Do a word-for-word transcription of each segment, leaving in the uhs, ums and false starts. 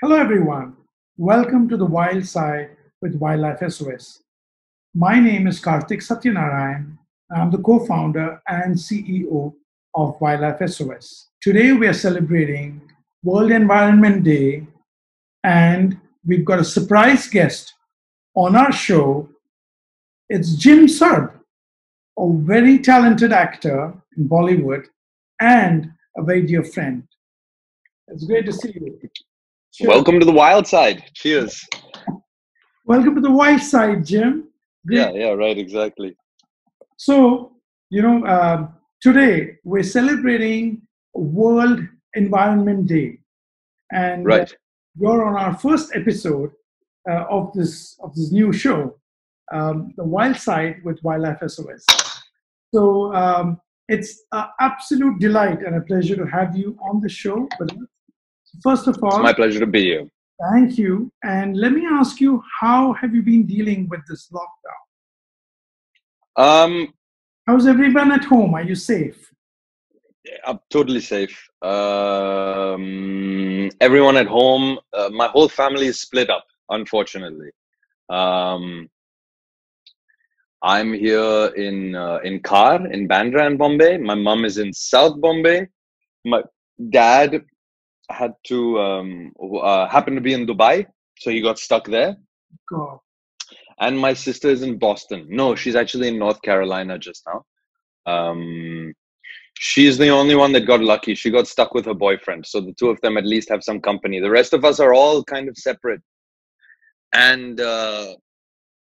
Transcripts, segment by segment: Hello everyone, welcome to The Wild Side with Wildlife S O S. My name is Kartick Satyanarayan. I'm the co-founder and C E O of Wildlife S O S. Today we are celebrating World Environment Day, and we've got a surprise guest on our show. It's Jim Sarbh, a very talented actor in Bollywood and a very dear friend. It's great to see you. Cheers. Welcome to The Wild Side. Cheers. Welcome to The Wild Side, Jim. Great. Yeah, yeah, right, exactly. So, you know, uh, today we're celebrating World Environment Day. And right. You're on our first episode uh, of, this, of this new show, um, The Wild Side with Wildlife S O S. So um, it's an absolute delight and a pleasure to have you on the show with us. First of all, it's my pleasure to be here. Thank you. And let me ask you, how have you been dealing with this lockdown? Um, How's everyone at home? Are you safe? I'm totally safe. Um, everyone at home, uh, my whole family is split up, unfortunately. Um, I'm here in, uh, in Khar, in Bandra and Bombay. My mum is in South Bombay. My dad had to um uh, happen to be in Dubai, so he got stuck there. God. And my sister is in Boston. No, she's actually in North Carolina just now. Um she's the only one that got lucky. She got stuck with her boyfriend, so the two of them at least have some company. The rest of us are all kind of separate, and uh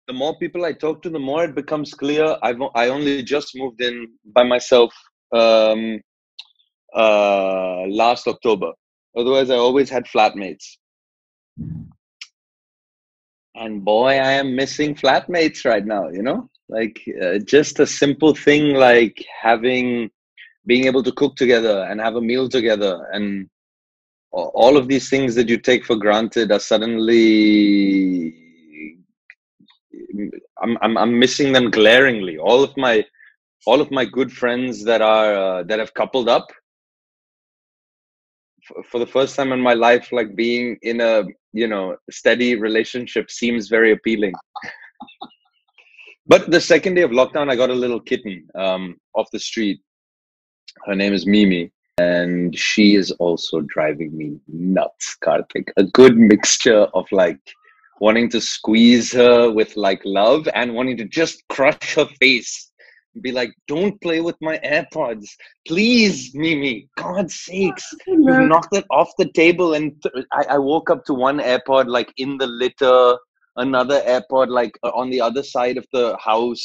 the more people I talk to, the more it becomes clear. I've I only just moved in by myself um uh last October. Otherwise, I always had flatmates. And boy, I am missing flatmates right now, you know? Like, uh, just a simple thing like having, being able to cook together and have a meal together. And all of these things that you take for granted are suddenly, I'm, I'm, I'm missing them glaringly. All of my, all of my good friends that are, uh, that have coupled up, for the first time in my life, like being in a, you know, steady relationship seems very appealing. But the second day of lockdown, I got a little kitten um, off the street. Her name is Mimi, and she is also driving me nuts, Karthik. A good mixture of like wanting to squeeze her with like love and wanting to just crush her face. Be like, don't play with my AirPods. Please, Mimi, God's sakes. You knocked it off the table. And th I, I woke up to one AirPod like in the litter, another AirPod like on the other side of the house.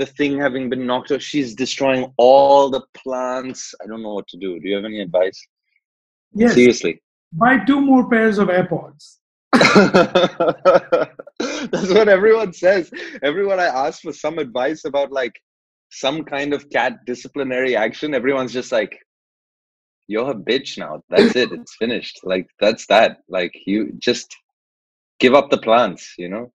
The thing having been knocked off, she's destroying all the plants. I don't know what to do. Do you have any advice? Yes. Seriously. Buy two more pairs of AirPods. That's what everyone says. Everyone I ask for some advice about like, some kind of cat disciplinary action, everyone's just like, you're a bitch now. That's it. It's finished. Like, that's that. Like, you just give up the plants, you know?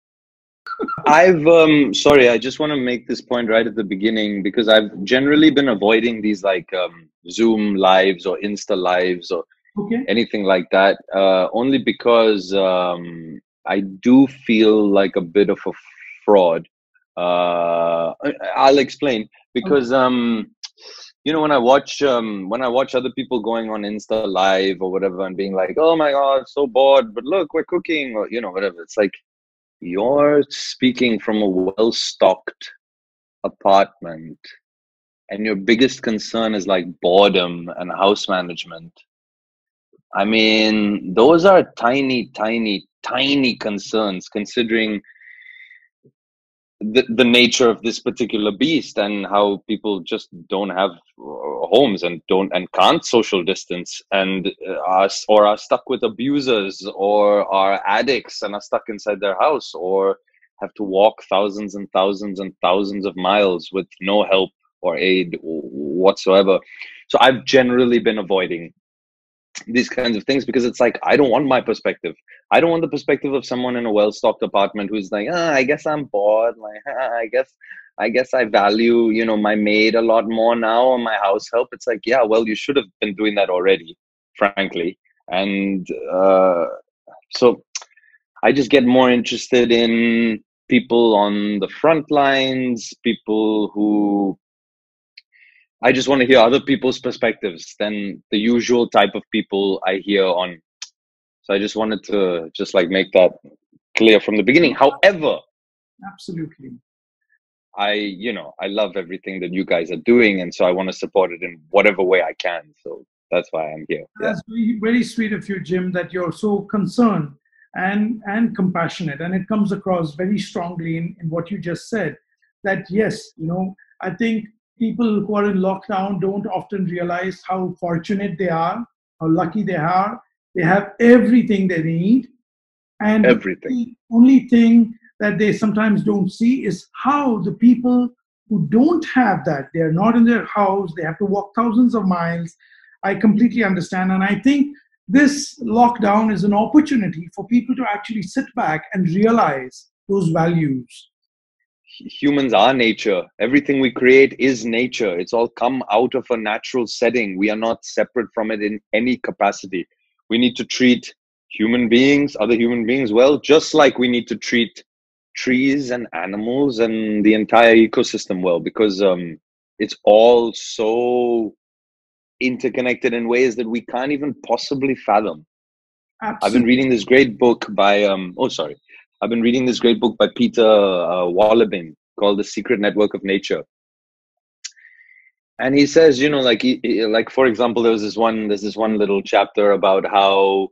I've, um, sorry, I just want to make this point right at the beginning, because I've generally been avoiding these like um, Zoom lives or Insta lives or okay. anything like that, uh, only because um, I do feel like a bit of a fraud. uh I'll explain, because um you know, when I watch um when I watch other people going on Insta live or whatever and being like, oh my God, so bored, but look, we're cooking, or you know, whatever, it's like, you're speaking from a well-stocked apartment and your biggest concern is like boredom and house management. I mean, those are tiny tiny tiny concerns considering The, the nature of this particular beast and how people just don't have homes and don't and can't social distance and are or are stuck with abusers or are addicts and are stuck inside their house or have to walk thousands and thousands and thousands of miles with no help or aid whatsoever. So I've generally been avoiding these kinds of things because it's like, I don't want my perspective. I don't want the perspective of someone in a well-stocked apartment who's like, ah, I guess I'm bored. Like, ah, I guess I guess I value, you know, my maid a lot more now, or my house help. It's like, yeah, well, you should have been doing that already, frankly. And uh, so I just get more interested in people on the front lines, people who, I just want to hear other people's perspectives than the usual type of people I hear on. So I just wanted to just like make that clear from the beginning. However, absolutely, I, you know, I love everything that you guys are doing, and so I want to support it in whatever way I can. So that's why I'm here. That's yeah. very, very sweet of you, Jim, that you're so concerned and, and compassionate. And it comes across very strongly in, in what you just said, that yes, you know, I think people who are in lockdown don't often realize how fortunate they are, how lucky they are. They have everything they need. And everything. The only thing that they sometimes don't see is how the people who don't have that, they're not in their house, they have to walk thousands of miles. I completely understand. And I think this lockdown is an opportunity for people to actually sit back and realize those values. Humans are nature. Everything we create is nature. It's all come out of a natural setting. We are not separate from it in any capacity. We need to treat human beings, other human beings well, just like we need to treat trees and animals and the entire ecosystem well, because um, it's all so interconnected in ways that we can't even possibly fathom. Absolutely. I've been reading this great book by, um, oh, sorry. I've been reading this great book by Peter uh, Wohlleben called The Secret Network of Nature. And he says, you know, like, he, he, like for example, there was this one, there's this one little chapter about how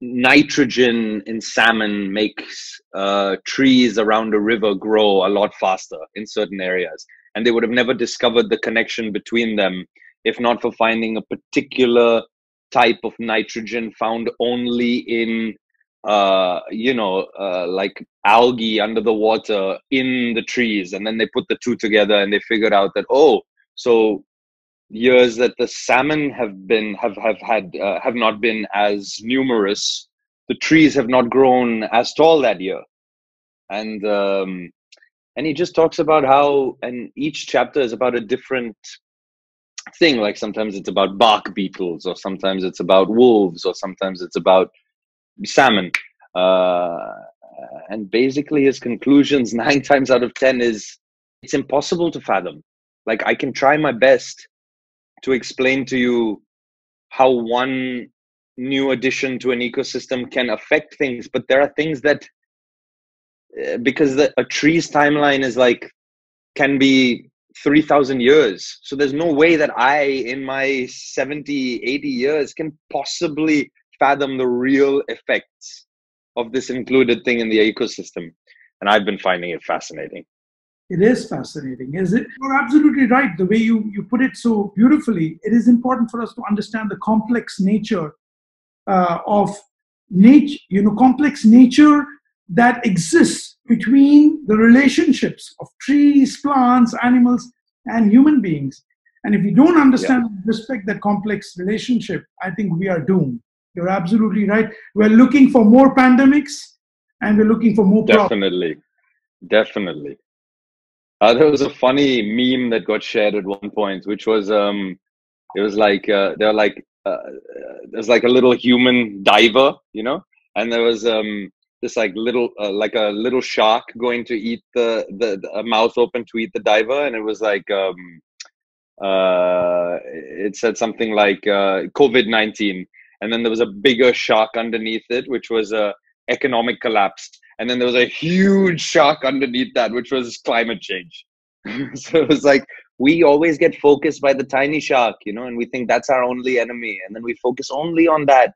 nitrogen in salmon makes uh, trees around a river grow a lot faster in certain areas. And they would have never discovered the connection between them if not for finding a particular type of nitrogen found only in, uh, you know, uh, like algae under the water in the trees. And then they put the two together and they figured out that, oh, so years that the salmon have been, have, have had, uh, have not been as numerous, the trees have not grown as tall that year. And, um, and he just talks about how, and each chapter is about a different thing. Like sometimes it's about bark beetles, or sometimes it's about wolves, or sometimes it's about salmon. Uh, and basically his conclusions nine times out of ten is it's impossible to fathom. Like I can try my best to explain to you how one new addition to an ecosystem can affect things, but there are things that, because the, a tree's timeline is like, can be three thousand years. So there's no way that I, in my seventy, eighty years, can possibly fathom the real effects of this included thing in the ecosystem. And I've been finding it fascinating. It is fascinating, is it? You're absolutely right. The way you, you put it so beautifully, it is important for us to understand the complex nature uh, of nature, you know, complex nature that exists between the relationships of trees, plants, animals, and human beings. And if we don't understand and yeah. respect that complex relationship, I think we are doomed. You're absolutely right. We're looking for more pandemics, and we're looking for more problems. Definitely. Definitely. Uh, there was a funny meme that got shared at one point, which was, um, it was like, uh, they're like, uh, there's like a little human diver, you know, and there was, um, this like little, uh, like a little shark going to eat the, the, the mouth open to eat the diver. And it was like, um, uh, it said something like uh, COVID nineteen. And then there was a bigger shark underneath it, which was uh, economic collapse. And then there was a huge shark underneath that, which was climate change. So it was like, we always get focused by the tiny shark, you know, and we think that's our only enemy. And then we focus only on that.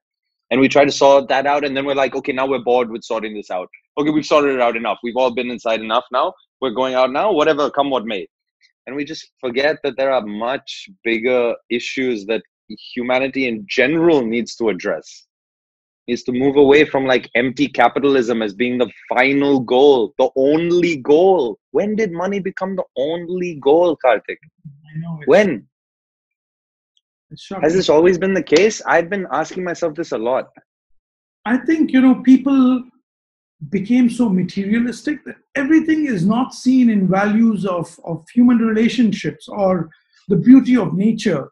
And we try to sort that out. And then we're like, okay, now we're bored with sorting this out. Okay, we've sorted it out enough. We've all been inside enough now. We're going out now, whatever, come what may. And we just forget that there are much bigger issues that humanity in general needs to address. Needs to move away from like empty capitalism as being the final goal, the only goal. When did money become the only goal, Kartick? I know it's when? Has this always been the case? I've been asking myself this a lot. I think, you know, people became so materialistic that everything is not seen in values of, of human relationships or the beauty of nature.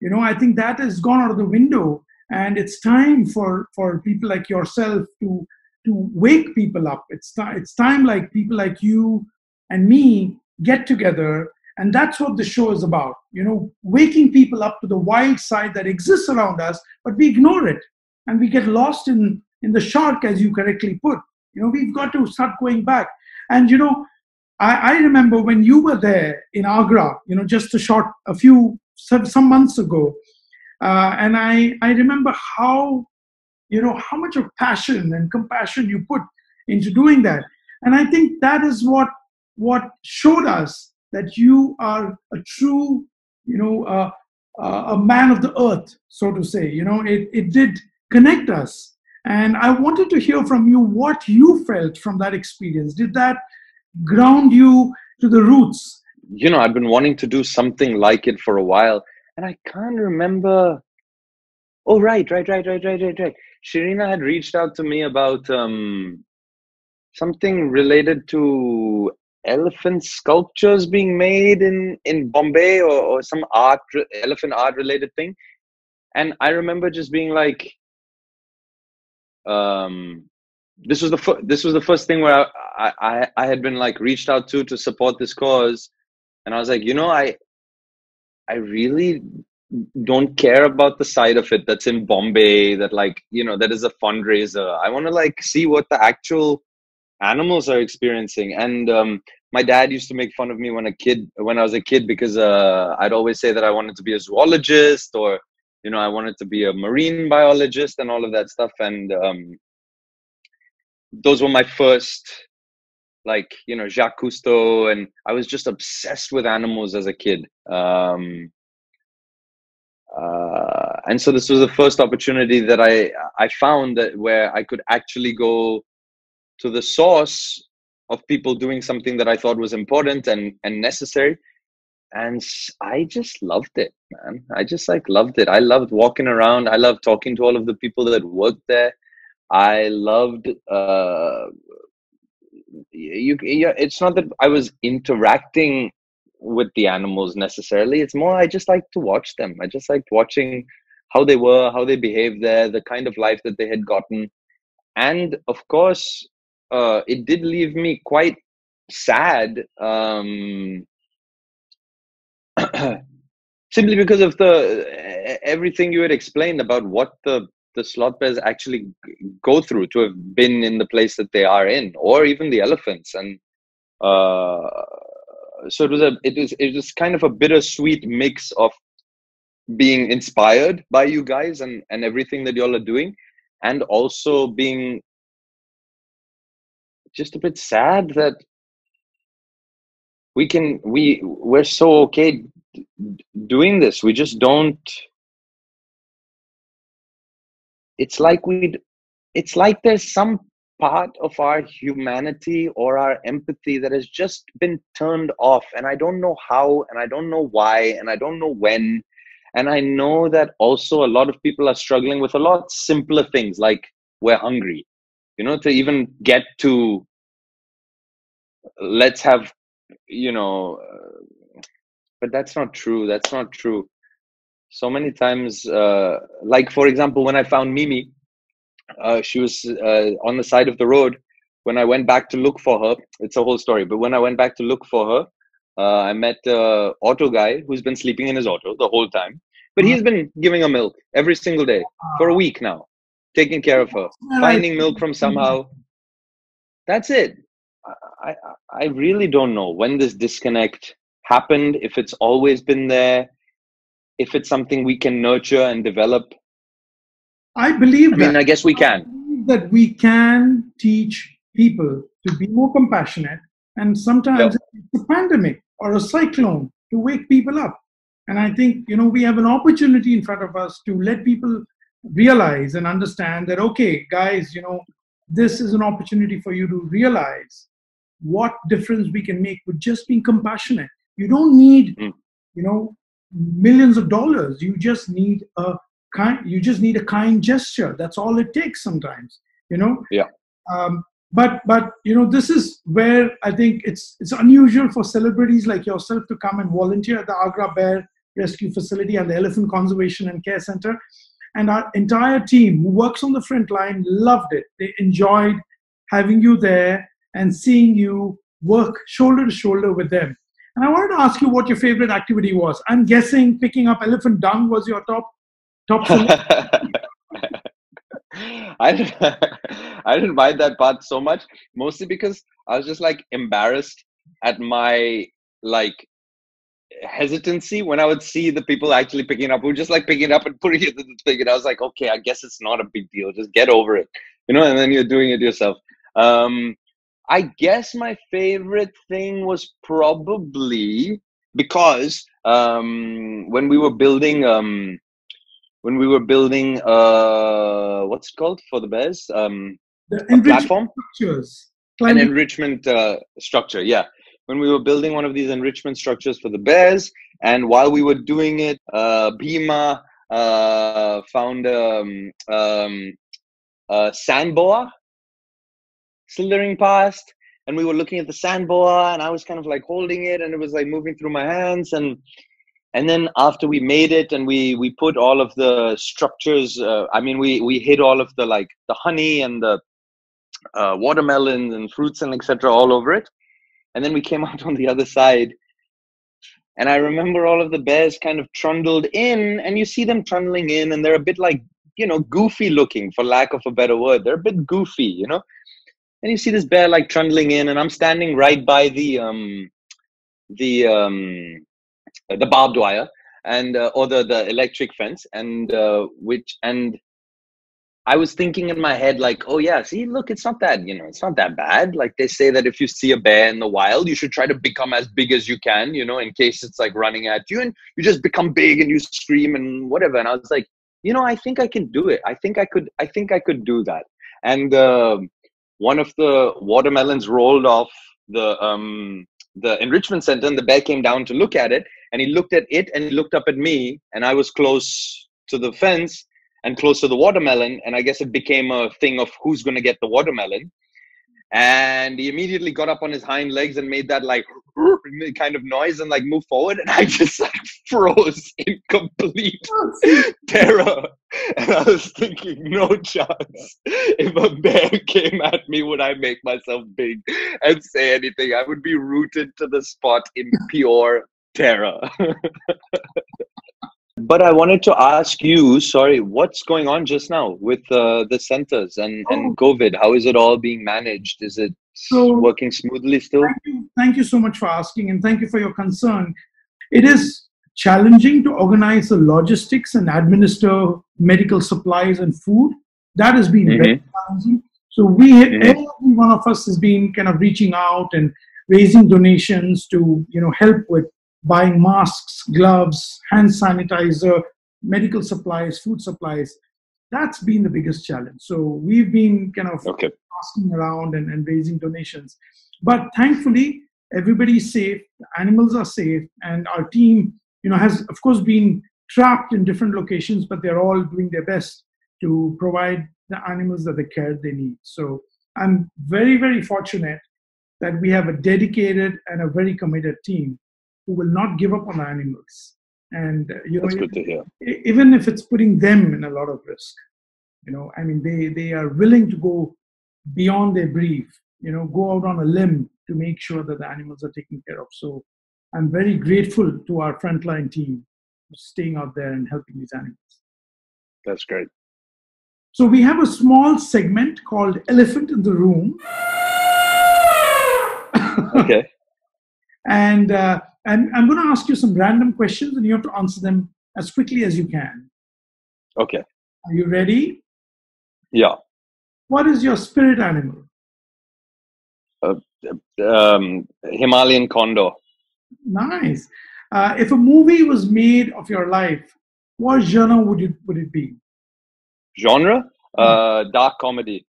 You know, I think that has gone out of the window, and it's time for, for people like yourself to to wake people up. It's, it's time like people like you and me get together, and that's what the show is about. You know, waking people up to the wild side that exists around us, but we ignore it, and we get lost in, in the shark, as you correctly put. You know, we've got to start going back. And, you know, I, I remember when you were there in Agra, you know, just a short, a few, some, some months ago. Uh, and I, I remember how, you know, how much of passion and compassion you put into doing that. And I think that is what, what showed us that you are a true, you know, uh, uh, a man of the earth, so to say. You know, it, it did connect us. And I wanted to hear from you what you felt from that experience. Did that ground you to the roots? You know, I've been wanting to do something like it for a while, and I can't remember. Oh, right, right, right, right, right, right, right. Shirina had reached out to me about um, something related to elephant sculptures being made in, in Bombay, or, or some art, elephant art related thing. And I remember just being like, Um, this was the this was the first thing where I, I I had been like reached out to to support this cause, and I was like, you know, I I really don't care about the side of it that's in Bombay, that like, you know, that is a fundraiser. I want to like see what the actual animals are experiencing. And um, my dad used to make fun of me when a kid when I was a kid because uh, I'd always say that I wanted to be a zoologist, or, you know, I wanted to be a marine biologist and all of that stuff. And um, those were my first, like, you know, Jacques Cousteau. And I was just obsessed with animals as a kid. Um, uh, and so this was the first opportunity that I, I found that where I could actually go to the source of people doing something that I thought was important and, and necessary. And I just loved it, man. I just like loved it. I loved walking around. I loved talking to all of the people that worked there. I loved, uh, you, you, it's not that I was interacting with the animals necessarily. It's more, I just liked to watch them. I just liked watching how they were, how they behaved there, the kind of life that they had gotten. And of course, uh, it did leave me quite sad. Um, simply because of the everything you had explained about what the the sloth bears actually go through to have been in the place that they are in, or even the elephants. And uh, so it was a it was it was kind of a bittersweet mix of being inspired by you guys and and everything that y'all are doing, and also being just a bit sad that we can, we, we're so okay doing this. We just don't, it's like we, it's like there's some part of our humanity or our empathy that has just been turned off. And I don't know how, and I don't know why, and I don't know when. And I know that also a lot of people are struggling with a lot simpler things, like we're hungry, you know, to even get to, let's have, you know, uh, but that's not true. That's not true. So many times, uh, like, for example, when I found Mimi, uh, she was uh, on the side of the road. When I went back to look for her, it's a whole story. But when I went back to look for her, uh, I met an auto guy who's been sleeping in his auto the whole time. But he's been giving her milk every single day for a week now, taking care of her, finding milk from somehow. That's it. I, I really don't know when this disconnect happened, if it's always been there, if it's something we can nurture and develop. I believe I that. mean, I guess we can. That we can teach people to be more compassionate, and sometimes yep. it's a pandemic or a cyclone to wake people up. And I think, you know, we have an opportunity in front of us to let people realize and understand that, okay, guys, you know, this is an opportunity for you to realize what difference we can make with just being compassionate. You don't need, mm. you know, millions of dollars. You just need a kind, you just need a kind gesture. That's all it takes sometimes, you know? Yeah. Um, But, but you know, this is where I think it's, it's unusual for celebrities like yourself to come and volunteer at the Agra Bear Rescue Facility and the Elephant Conservation and Care Center. And our entire team who works on the front line loved it. They enjoyed having you there and seeing you work shoulder to shoulder with them. And I wanted to ask you what your favorite activity was. I'm guessing picking up elephant dung was your top, top thing. I didn't, I didn't mind that part so much, mostly because I was just like embarrassed at my like hesitancy when I would see the people actually picking up, who just like picking it up and putting it in the thing. And I was like, okay, I guess it's not a big deal. Just get over it, you know, and then you're doing it yourself. Um, I guess my favorite thing was probably because um, when we were building... Um, When we were building, uh, what's it called for the bears? Um, the enrichment platform? Structures. Climbing. An enrichment uh, structure, yeah. When we were building one of these enrichment structures for the bears, and while we were doing it, uh, Bhima uh, found um, um, a sand boa slithering past, and we were looking at the sand boa, and I was kind of like holding it, and it was like moving through my hands, and And then after we made it and we, we put all of the structures, uh, I mean, we, we hid all of the, like the honey and the uh, watermelons and fruits and et cetera, all over it. And then we came out on the other side. And I remember all of the bears kind of trundled in, and you see them trundling in, and they're a bit like, you know, goofy looking, for lack of a better word. They're a bit goofy, you know, and you see this bear like trundling in, and I'm standing right by the, um, the, um, the barbed wire and uh, or the, the electric fence, and uh, which and I was thinking in my head like, oh yeah, see, look, it's not that, you know, it's not that bad. Like they say that if you see a bear in the wild, you should try to become as big as you can, you know, in case it's like running at you, and you just become big and you scream and whatever. And I was like, you know, I think I can do it. I think I could, I think I could do that. And uh, one of the watermelons rolled off the um, the enrichment center, and the bear came down to look at it, and he looked at it and he looked up at me, and I was close to the fence and close to the watermelon. And I guess it became a thing of who's going to get the watermelon. And he immediately got up on his hind legs and made that like kind of noise and like moved forward. And I just like froze in complete terror. And I was thinking, no chance. If a bear came at me, would I make myself big and say anything? I would be rooted to the spot in pure terror. But I wanted to ask you, sorry, what's going on just now with uh, the centers and, and COVID? How is it all being managed? Is it so working smoothly still? Thank you, thank you so much for asking, and thank you for your concern. It is challenging to organize the logistics and administer medical supplies and food. That has been mm-hmm. very challenging. So we, mm-hmm. every one of us has been kind of reaching out and raising donations to, you know, help with buying masks, gloves, hand sanitizer, medical supplies, food supplies. That's been the biggest challenge. So we've been kind of okay. asking around and, and raising donations. But thankfully, everybody's safe, the animals are safe, and our team, you know, has of course been trapped in different locations, but they're all doing their best to provide the animals that the care they need. So I'm very, very fortunate that we have a dedicated and a very committed team who will not give up on animals. And, uh, you know, that's good to hear. Even if it's putting them in a lot of risk, you know, I mean, they, they are willing to go beyond their brief, you know, go out on a limb to make sure that the animals are taken care of. So I'm very grateful to our frontline team for staying out there and helping these animals. That's great. So we have a small segment called Elephant in the Room. Okay. And, uh, And I'm going to ask you some random questions, and you have to answer them as quickly as you can. Okay. Are you ready? Yeah. What is your spirit animal? Uh, um, Himalayan condor. Nice. Uh, if a movie was made of your life, what genre would it, would it be? Genre? Uh, dark comedy.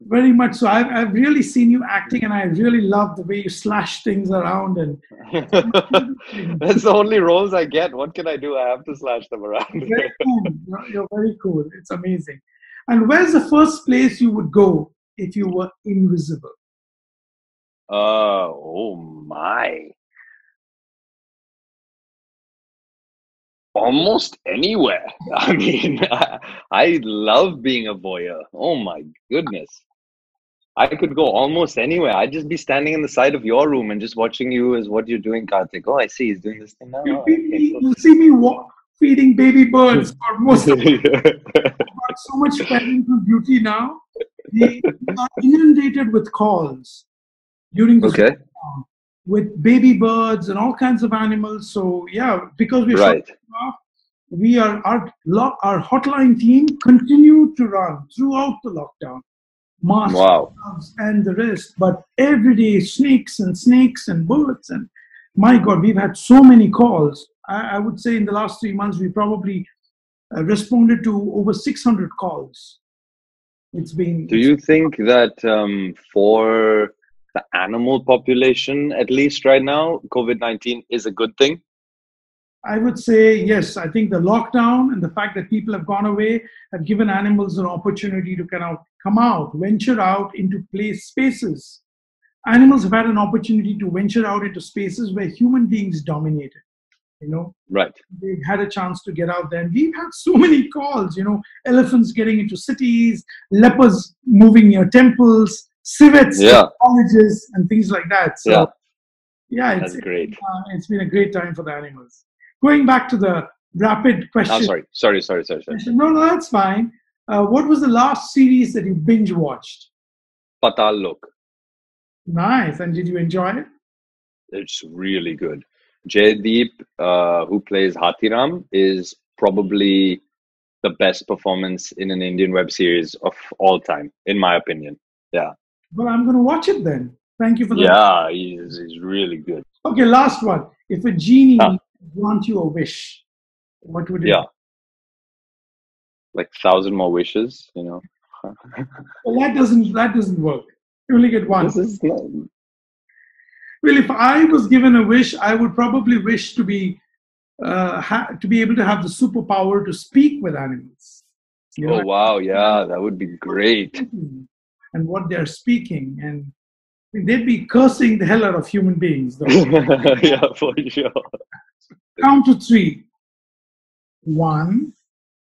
Very much so. I've, I've really seen you acting, and I really love the way you slash things around. And that's the only roles I get. What can I do? I have to slash them around. You're very cool. You're very cool. It's amazing. And where's the first place you would go if you were invisible? Uh, oh my. Almost anywhere. I mean, I, I love being a voyeur. Oh my goodness. I could go almost anywhere. I'd just be standing in the side of your room and just watching you as what you're doing, Kartick. Oh, I see. He's doing this thing now. You, oh, me, you see me walk, feeding baby birds for most of it. Got so much parental duty now. They are inundated with calls during the okay. storm, with baby birds and all kinds of animals. So yeah, because we right. off, we are our our hotline team continued to run throughout the lockdown. Masks, wow. and the rest, but every day snakes and snakes and bullets, and my God, we've had so many calls. I, I would say in the last three months we probably uh, responded to over six hundred calls. It's been. Do you think that um, for the animal population, at least right now, COVID nineteen is a good thing? I would say yes. I think the lockdown and the fact that people have gone away have given animals an opportunity to kind of come out, venture out into place spaces. Animals have had an opportunity to venture out into spaces where human beings dominated, you know. Right. They've had a chance to get out there. And we've had so many calls, you know, elephants getting into cities, leopards moving near temples, civets, yeah. colleges, and things like that. So, yeah, yeah it's, That's great. Uh, it's been a great time for the animals. Going back to the rapid question. Oh, sorry, sorry, sorry, sorry. sorry. No, no, that's fine. Uh, what was the last series that you binge watched? Patal Lok. Nice. And did you enjoy it? It's really good. Jay Deep, uh, who plays Hathiram, is probably the best performance in an Indian web series of all time, in my opinion. Yeah. Well, I'm going to watch it then. Thank you for that. Yeah, he's, he's really good. Okay, last one. If a genie huh? grant you a wish, what would it yeah. be? Like thousand more wishes, you know. Well, that doesn't that doesn't work. You only get one. Well, if I was given a wish, I would probably wish to be uh, ha to be able to have the superpower to speak with animals. You know? Oh wow! Yeah, that would be great. And what they're speaking, and they'd be cursing the hell out of human beings, though. Yeah, for sure. Count to three. One.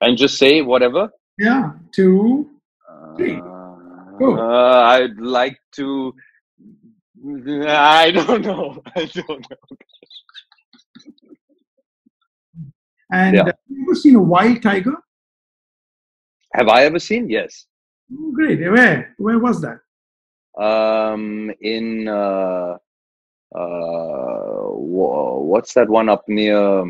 And just say whatever? Yeah. Two, three. Go. Uh, I'd like to... I don't know. I don't know. And yeah. have you ever seen a wild tiger? Have I ever seen? Yes. Oh, great. Where? Where was that? Um, in... Uh, uh, what's that one up near...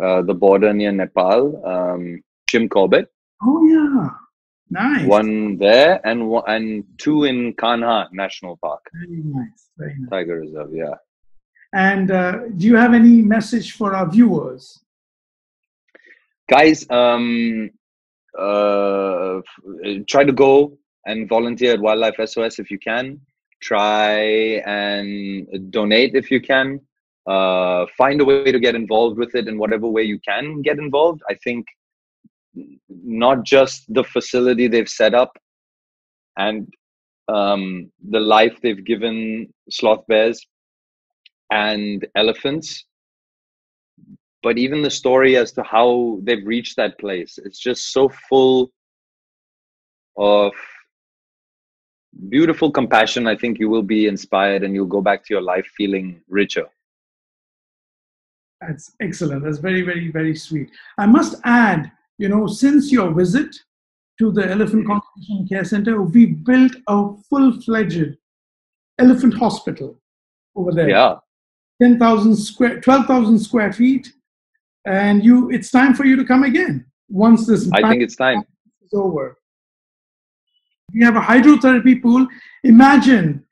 Uh, the border near Nepal. Um, Jim Corbett. Oh yeah, nice. One there and one, and two in Kanha National Park. Very nice, very nice. Tiger Reserve, yeah. And uh, do you have any message for our viewers, guys? Um, uh, try to go and volunteer at Wildlife S O S if you can. Try and donate if you can. Uh, find a way to get involved with it in whatever way you can get involved. I think not just the facility they've set up and um, the life they've given sloth bears and elephants, but even the story as to how they've reached that place. It's just so full of beautiful compassion. I think you will be inspired and you'll go back to your life feeling richer. That's excellent. That's very, very, very sweet. I must add, you know, since your visit to the Elephant Conservation and Care Center, we built a full-fledged elephant hospital over there. Yeah. ten thousand square, twelve thousand square feet. And you, it's time for you to come again once this I think it's time. is over. We have a hydrotherapy pool. Imagine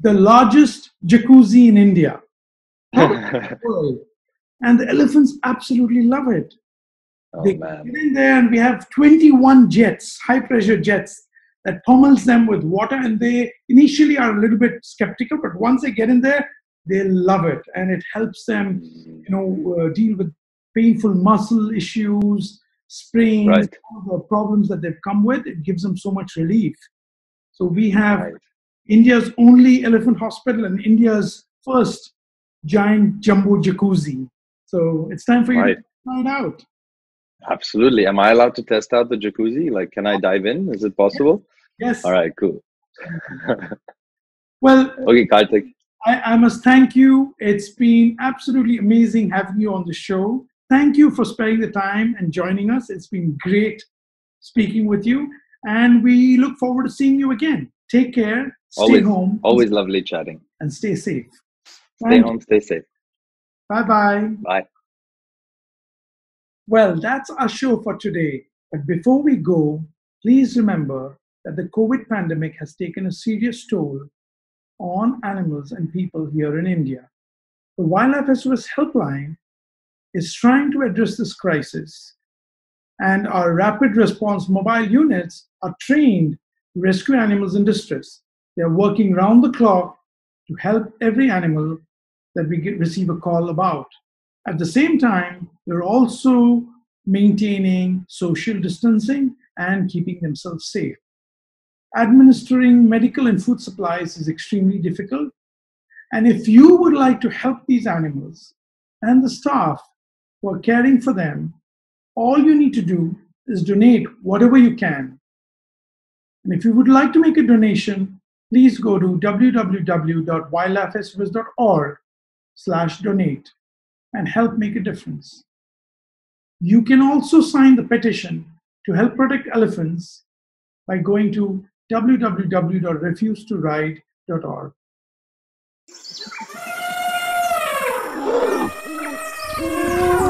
the largest jacuzzi in India. And the elephants absolutely love it. Oh, they man. get in there and we have twenty-one jets, high-pressure jets, that pummels them with water. And they initially are a little bit skeptical, but once they get in there, they love it. And it helps them, you know, uh, deal with painful muscle issues, springs, right. all the problems that they've come with, it gives them so much relief. So we have right. India's only elephant hospital and India's first giant jumbo jacuzzi. So it's time for you right. to find out. Absolutely. Am I allowed to test out the jacuzzi? Like, can I dive in? Is it possible? Yes. yes. All right, cool. Well, okay, Kartick. I, I must thank you. It's been absolutely amazing having you on the show. Thank you for sparing the time and joining us. It's been great speaking with you. And we look forward to seeing you again. Take care. Stay always, home. Always lovely chatting. And stay safe. Stay and home. Stay safe. Bye-bye. Bye. Well, that's our show for today. But before we go, please remember that the COVID pandemic has taken a serious toll on animals and people here in India. The Wildlife S O S helpline is trying to address this crisis, and our rapid response mobile units are trained to rescue animals in distress. They are working round the clock to help every animal that we get, receive a call about. At the same time, they're also maintaining social distancing and keeping themselves safe. Administering medical and food supplies is extremely difficult. And if you would like to help these animals and the staff who are caring for them, all you need to do is donate whatever you can. And if you would like to make a donation, please go to w w w dot wildlife s o s dot org slash donate and help make a difference. You can also sign the petition to help protect elephants by going to w w w dot refuse to ride dot org. Yeah.